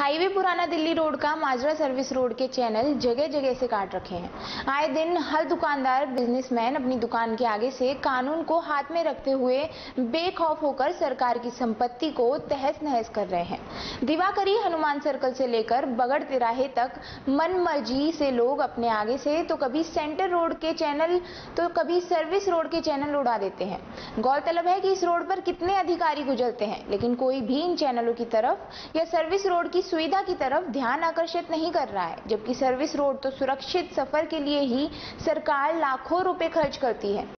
Highway पुराना Delhi road का माजरा सर्विस रोड के चैनल जगह जगह से काट रखे हैं। आए दिन हर दुकानदार बिजनेसमैन अपनी दुकान के आगे से कानून को हाथ में रखते हुए बेखौफ होकर सरकार की संपत्ति को तहस नहस कर रहे हैं। दिवाकरी हनुमान सर्कल से लेकर बगड़ तिराहे तक मन मर्जी से लोग अपने आगे से तो कभी सेंटर रोड के चैनल तो कभी सर्विस रोड के चैनल उड़ा देते हैं। गौरतलब है कि इस रोड पर कितने अधिकारी गुजरते हैं, लेकिन कोई भी इन चैनलों की तरफ या सर्विस रोड की सुविधा की तरफ ध्यान आकर्षित नहीं कर रहा है, जबकि सर्विस रोड तो सुरक्षित सफर के लिए ही सरकार लाखों रुपए खर्च करती है।